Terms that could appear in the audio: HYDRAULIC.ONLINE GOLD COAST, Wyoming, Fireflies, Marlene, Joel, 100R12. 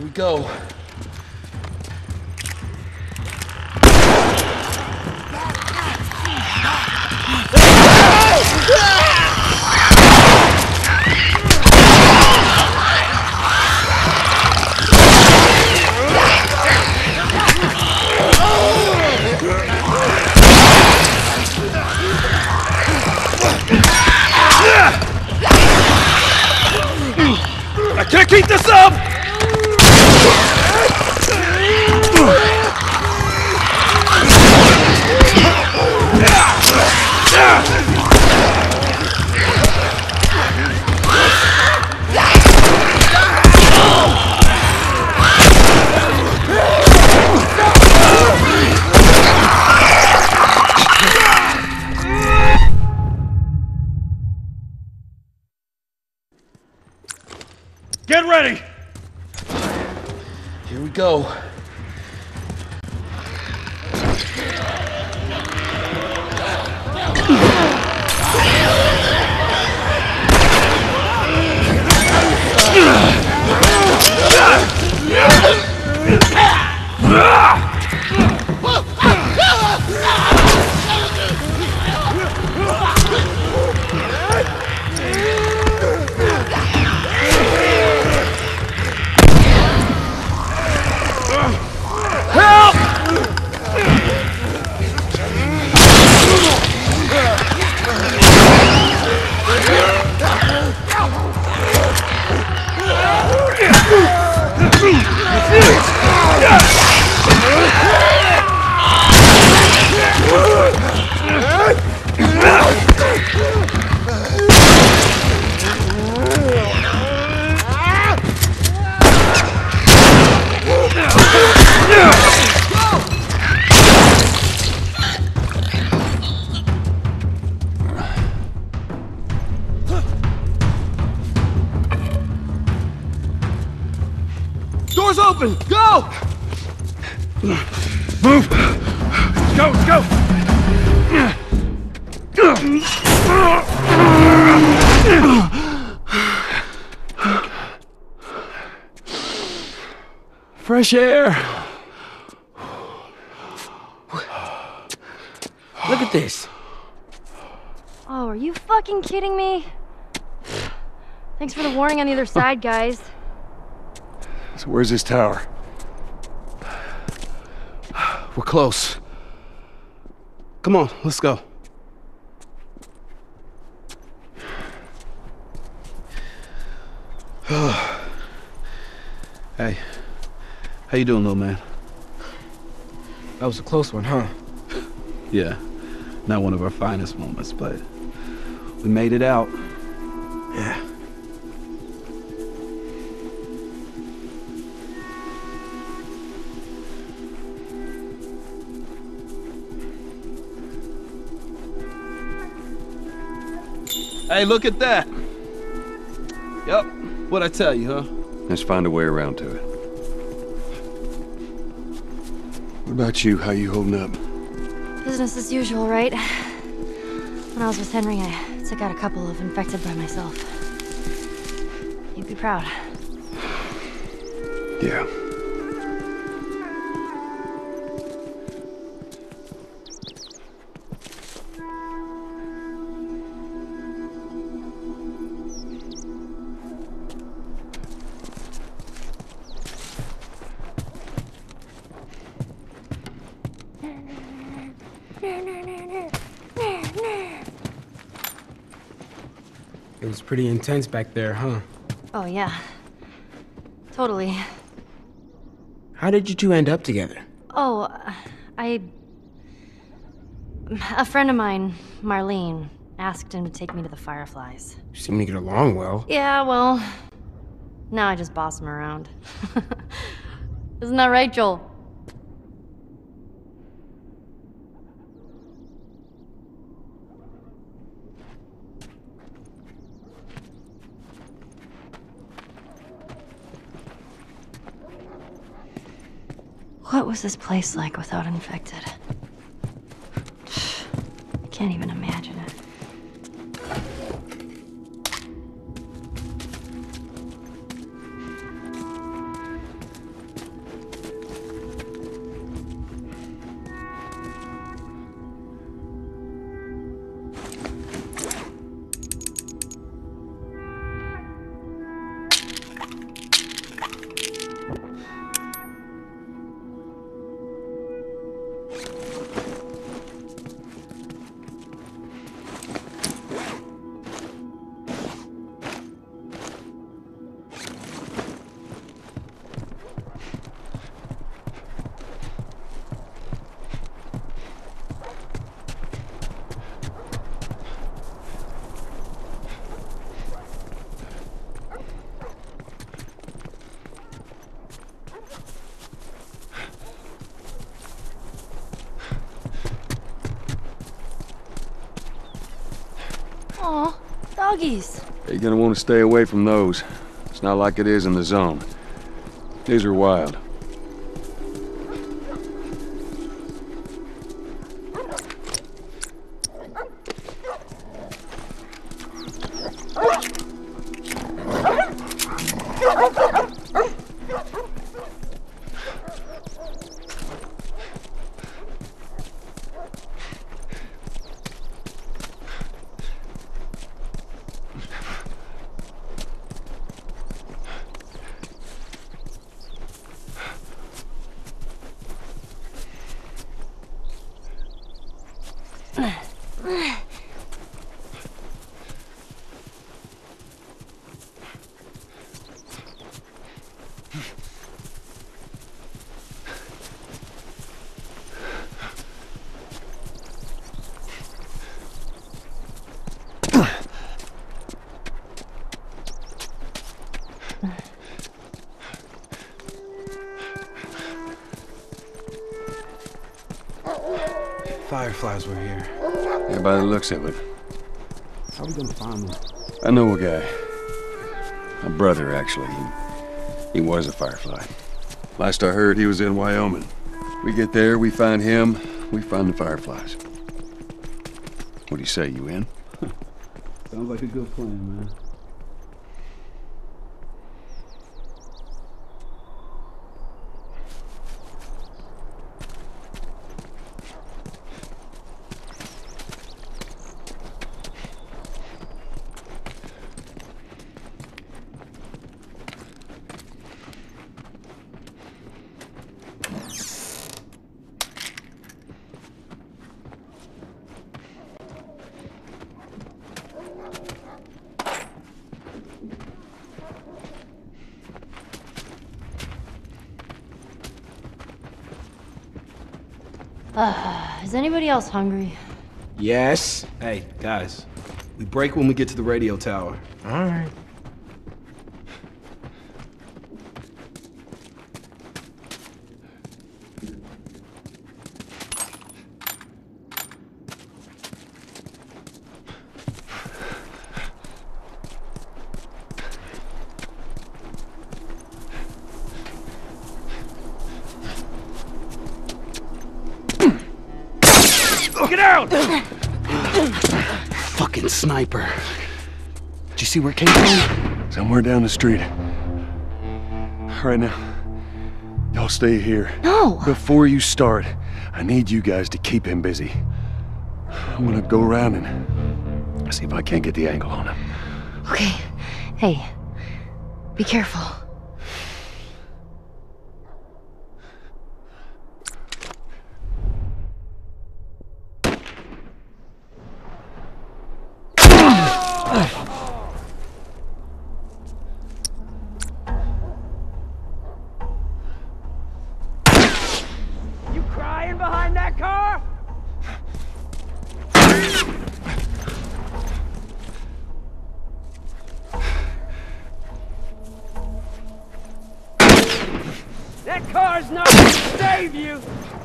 Here we go. Can't keep this up! Get ready! Here we go. Open. Go! Move! Go, go! Fresh air! Look at this! Oh, are you fucking kidding me? Thanks for the warning on the other side, guys. So where's this tower? We're close. Come on, let's go. Hey, how you doing, little man? That was a close one, huh? Yeah, not one of our finest moments, but we made it out. Yeah. Hey, look at that! Yup, what'd I tell you, huh? Let's find a way around to it. What about you? How you holding up? Business as usual, right? When I was with Henry, I took out a couple of infected by myself. You'd be proud. Yeah. It was pretty intense back there, huh? Oh, yeah. Totally. How did you two end up together? Oh, a friend of mine, Marlene, asked him to take me to the Fireflies. You seem to get along well. Yeah, well, now I just boss him around. Isn't that right, Joel? What was this place like without infected? I can't even imagine it. doggies. You're gonna want to stay away from those. It's not like it is in the zone. These are wild. Fireflies were here. Yeah, by the looks of it. How are we gonna find them? I know a guy. My brother, actually. He was a Firefly. Last I heard, he was in Wyoming. We get there, we find him, we find the Fireflies. What do you say, you in? Sounds like a good plan, man. Is anybody else hungry? Yes. Hey, guys. We break when we get to the radio tower. All right. Get out! Fucking sniper. Did you see where it came from? Somewhere down the street. Right now, y'all stay here. No! Before you start, I need you guys to keep him busy. I'm gonna go around and see if I can't get the angle on him. Okay. Hey, be careful. That car's not gonna save you!